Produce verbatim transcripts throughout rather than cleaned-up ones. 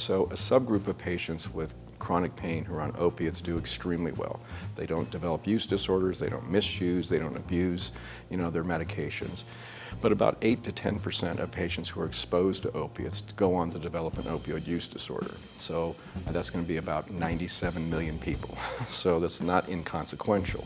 So a subgroup of patients with chronic pain who are on opiates do extremely well. They don't develop use disorders, they don't misuse, they don't abuse, you know, their medications. But about eight to ten percent of patients who are exposed to opiates go on to develop an opioid use disorder. So that's going to be about ninety-seven million people. So that's not inconsequential.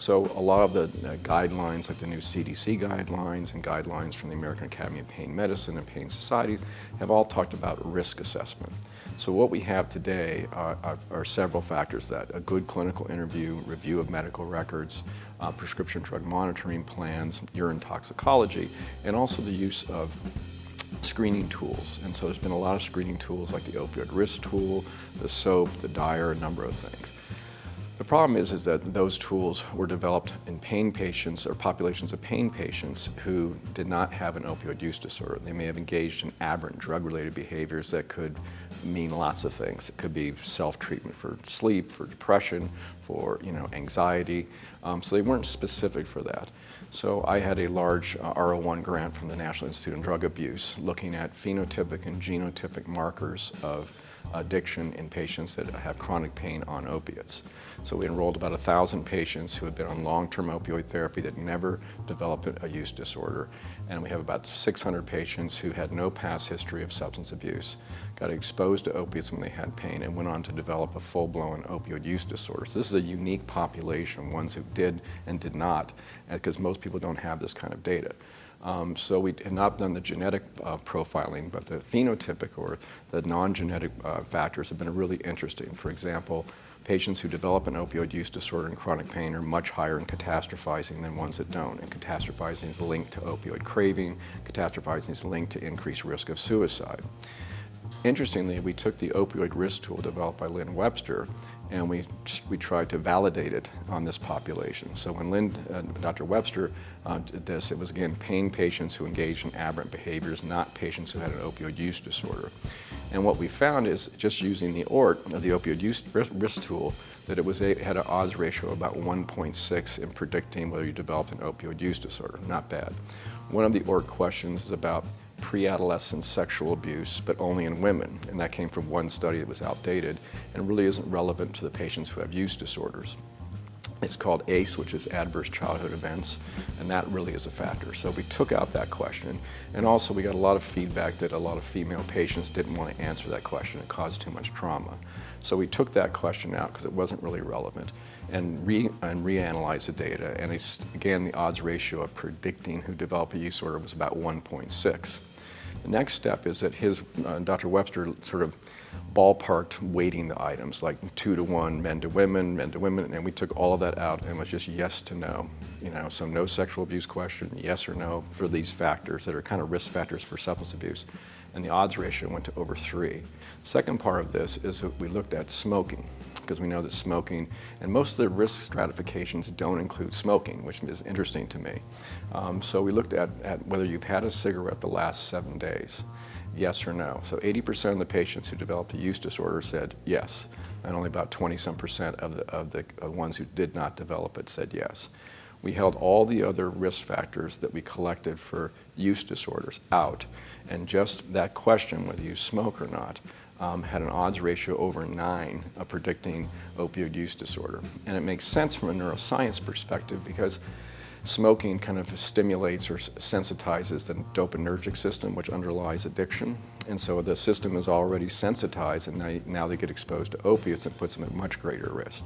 So a lot of the uh, guidelines, like the new C D C guidelines and guidelines from the American Academy of Pain Medicine and Pain Societies, have all talked about risk assessment. So what we have today are, are, are several factors: that a good clinical interview, review of medical records, uh, prescription drug monitoring plans, urine toxicology, and also the use of screening tools. And so there's been a lot of screening tools like the opioid risk tool, the SOAP, the DIRE, a number of things. The problem is, is that those tools were developed in pain patients or populations of pain patients who did not have an opioid use disorder. They may have engaged in aberrant drug-related behaviors that could mean lots of things. It could be self-treatment for sleep, for depression, for you know anxiety. Um, so they weren't specific for that. So I had a large uh, R zero one grant from the National Institute on Drug Abuse looking at phenotypic and genotypic markers of addiction in patients that have chronic pain on opiates. So we enrolled about a thousand patients who had been on long-term opioid therapy that never developed a use disorder, and we have about six hundred patients who had no past history of substance abuse, got exposed to opiates when they had pain, and went on to develop a full-blown opioid use disorder. So this is a unique population, ones who did and did not, because most people don't have this kind of data. Um, so we had not done the genetic uh, profiling, but the phenotypic or the non-genetic uh, factors have been really interesting. For example, patients who develop an opioid use disorder and chronic pain are much higher in catastrophizing than ones that don't. And catastrophizing is linked to opioid craving. Catastrophizing is linked to increased risk of suicide. Interestingly, we took the opioid risk tool developed by Lynn Webster, and we, we tried to validate it on this population. So when Lynn, uh, Doctor Webster uh, did this, it was again pain patients who engaged in aberrant behaviors, not patients who had an opioid use disorder. And what we found is, just using the O R T, the opioid use risk tool, that it was a, had an odds ratio of about one point six in predicting whether you developed an opioid use disorder. Not bad. One of the O R T questions is about pre-adolescent sexual abuse, but only in women, and that came from one study that was outdated and really isn't relevant to the patients who have use disorders. It's called ACE, which is adverse childhood events, and that really is a factor. So we took out that question, and also we got a lot of feedback that a lot of female patients didn't want to answer that question. It caused too much trauma. So we took that question out because it wasn't really relevant, and re and reanalyzed the data, and it's, again, the odds ratio of predicting who developed a use disorder was about one point six. The next step is that his, uh, Doctor Webster sort of ballparked weighting the items, like two to one, men to women, men to women, and we took all of that out and it was just yes to no. You know, so no sexual abuse question, yes or no for these factors that are kind of risk factors for substance abuse. And the odds ratio went to over three. Second part of this is that we looked at smoking, because we know that smoking, and most of the risk stratifications don't include smoking, which is interesting to me. Um, so we looked at, at whether you've had a cigarette the last seven days, yes or no. So eighty percent of the patients who developed a use disorder said yes, and only about twenty-some percent of the, of the uh, ones who did not develop it said yes. We held all the other risk factors that we collected for use disorders out, and just that question, whether you smoke or not, um, had an odds ratio over nine of predicting opioid use disorder. And it makes sense from a neuroscience perspective, because smoking kind of stimulates or sensitizes the dopaminergic system, which underlies addiction. And so the system is already sensitized, and now, now they get exposed to opiates and puts them at much greater risk.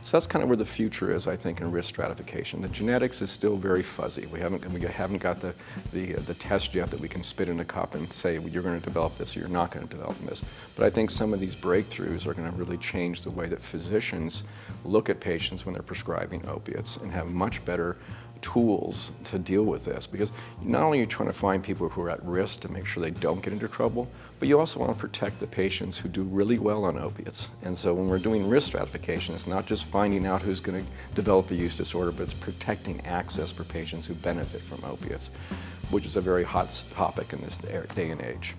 So that's kind of where the future is, I think, in risk stratification. The genetics is still very fuzzy. We haven't, we haven't got the, the, uh, the test yet that we can spit in a cup and say, well, you're going to develop this or you're not going to develop this. But I think some of these breakthroughs are going to really change the way that physicians look at patients when they're prescribing opiates, and have much better tools to deal with this, because not only are you trying to find people who are at risk to make sure they don't get into trouble, but you also want to protect the patients who do really well on opiates. And so when we're doing risk stratification, it's not just finding out who's going to develop a use disorder, but it's protecting access for patients who benefit from opiates, which is a very hot topic in this day and age.